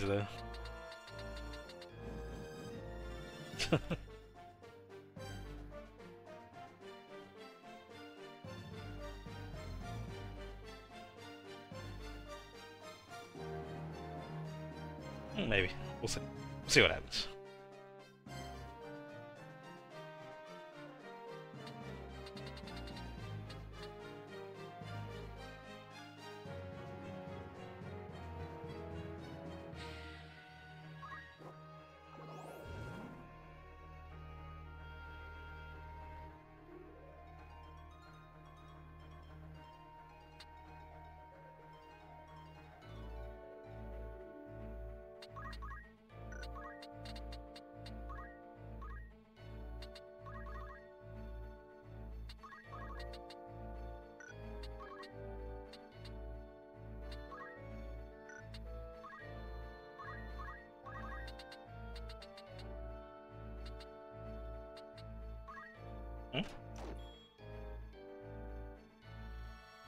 change though. Maybe. We'll see. We'll see what happens.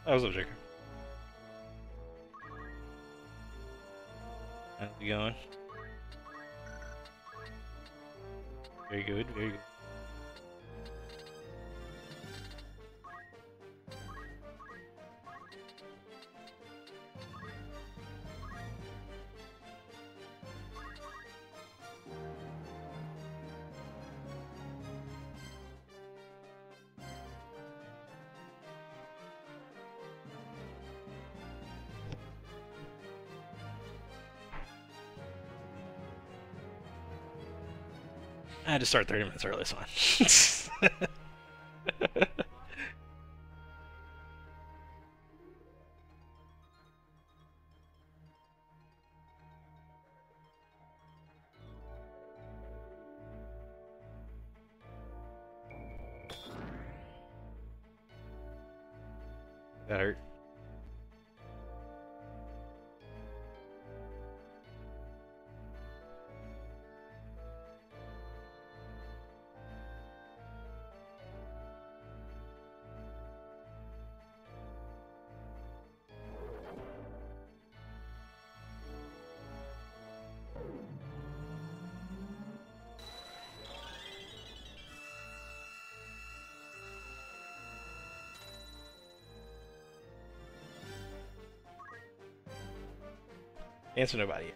That was a joker. How's it going? Very good, very good. I had to start 30 minutes early, it's fine. That hurt. Answer nobody yet.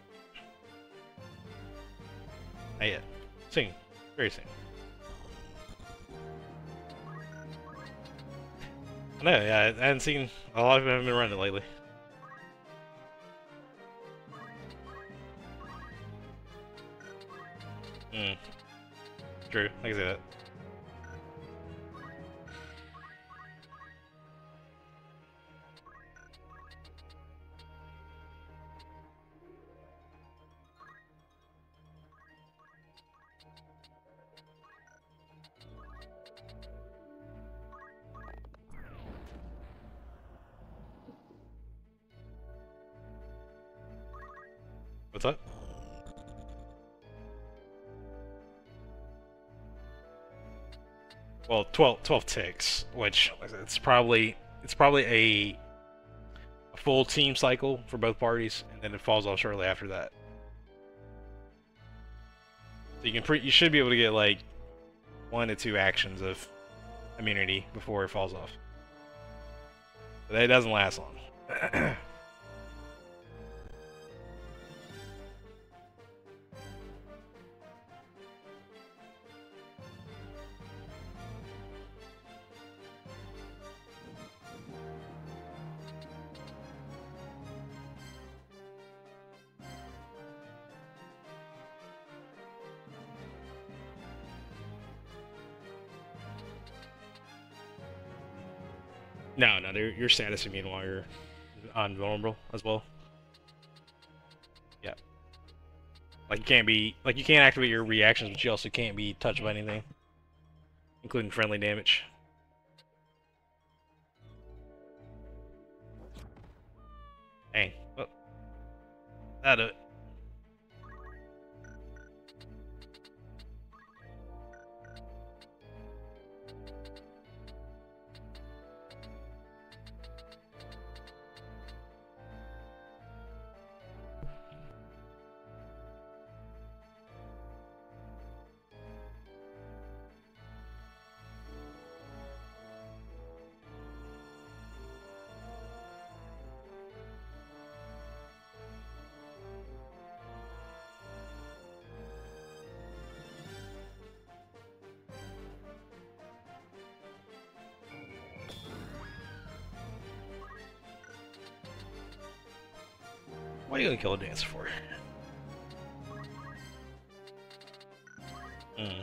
Not yet. Soon. Very soon. I know, yeah, I haven't seen a lot of them haven't been running lately. True, I can see that. What's up? Well, 12 ticks, which it's probably a full team cycle for both parties, and then it falls off shortly after that. So you should be able to get like 1 to 2 actions of immunity before it falls off. But that doesn't last long. No, your status immune while you're on vulnerable as well. Yeah. Like you can't activate your reactions, but you also can't be touched by anything, including friendly damage. Dang. Well, that'll do it. What are you gonna kill a dancer for? Hmm.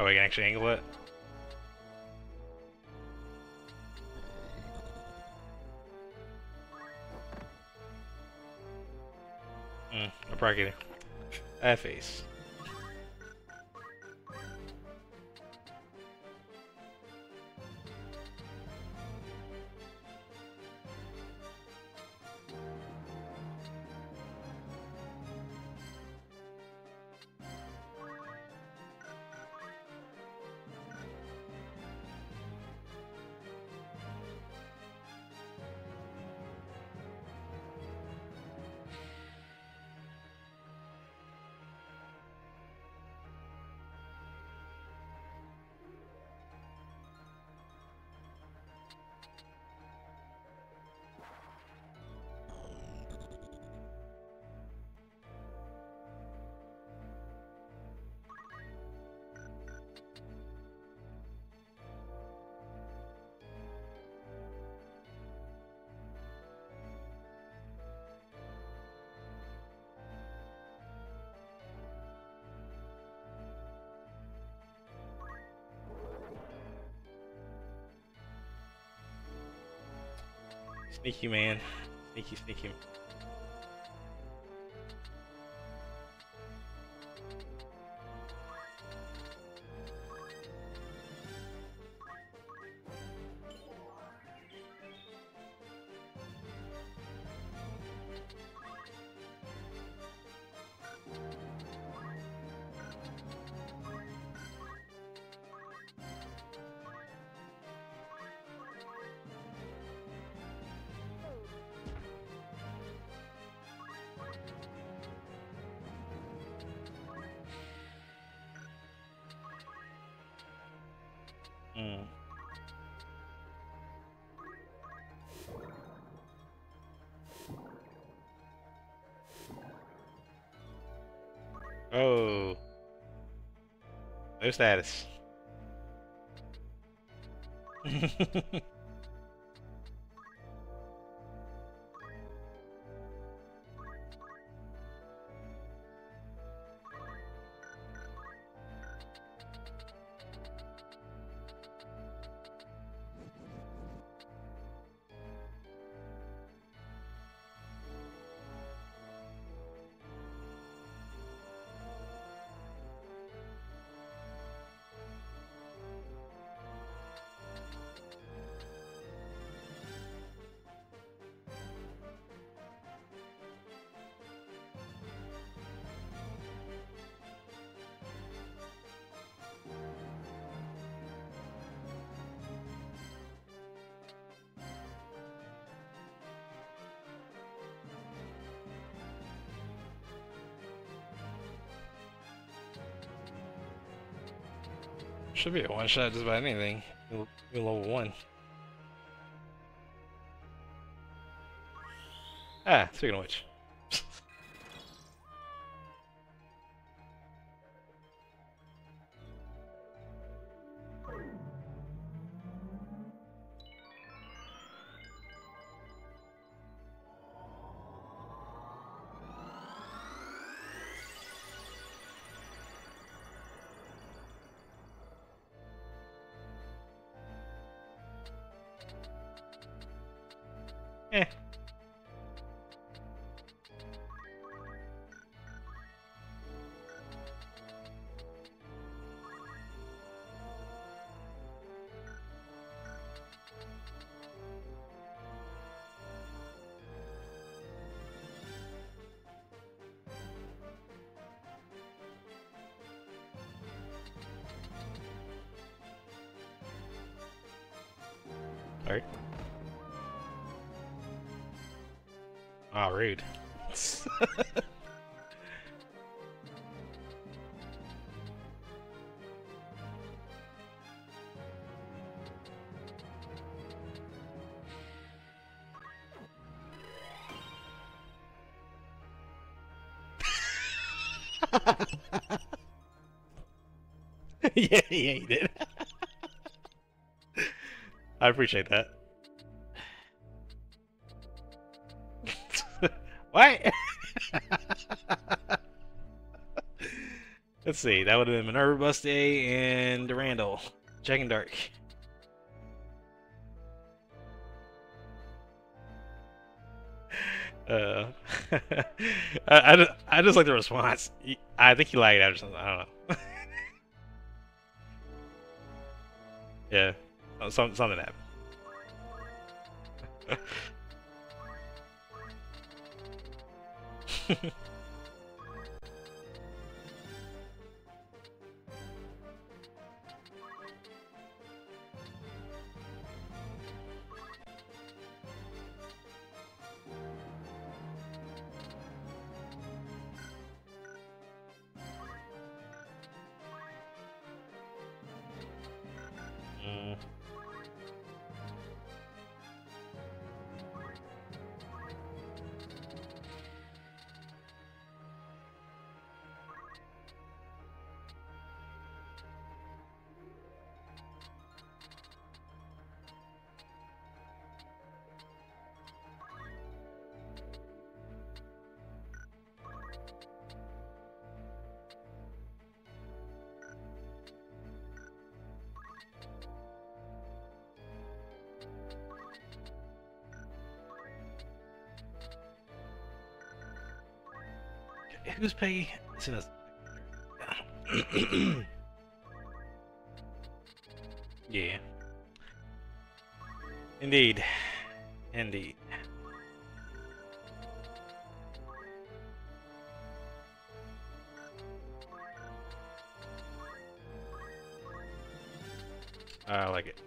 Oh, I can actually angle it? I'm probably kidding. That face. Sneaky man. Sneaky, sneaky. Oh, no status. Should be a one shot just about anything. You're level 1. Ah, speaking of which. Alright. Ah, rude. Yeah, he ate it. I appreciate that. What? Let's see, that would have been Minerva Buste and Durandal. Jack and Dark. I just like the response. I think he lagged out or something, I don't know. Yeah, oh, something happened. Who's pay? Yeah. Indeed. Indeed. I like it.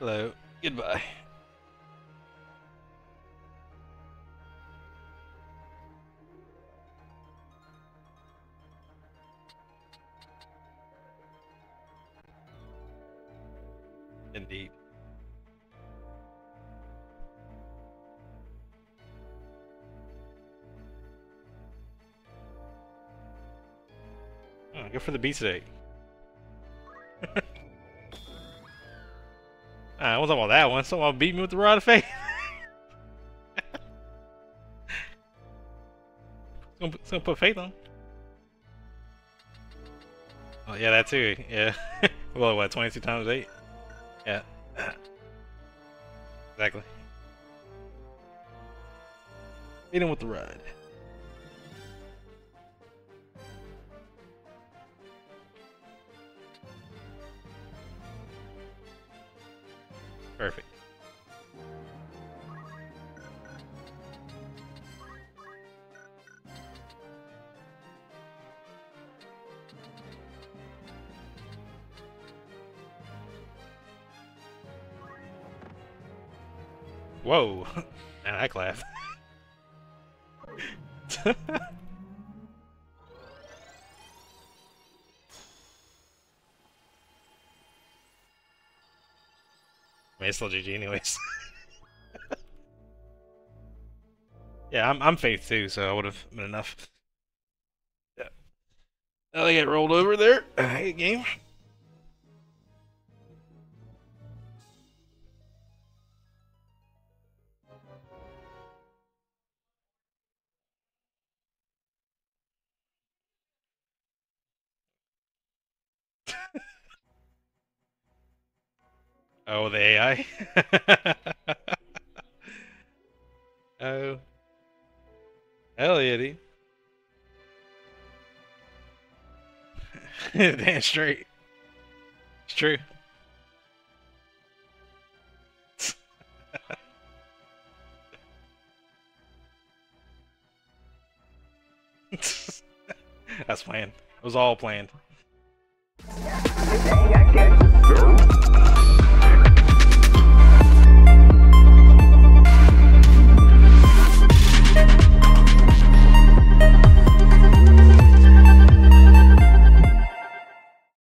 Hello. Goodbye. Indeed. Oh, go for the beat today. I wasn't on that one. Someone beat me with the Rod of Faith. It's gonna put faith on. Oh yeah, that too. Yeah. Well, what? 22 times 8. Yeah. Exactly. Beat him with the Rod. Perfect. Whoa, man, I clap. I mean, it's still GG anyways. Yeah, I'm faith too, so I would have been enough. Yeah. Oh, they got rolled over there. Hey, game. Oh, the AI? Oh. Hell yeah, dude. Damn straight. It's true. That's planned. It was all planned.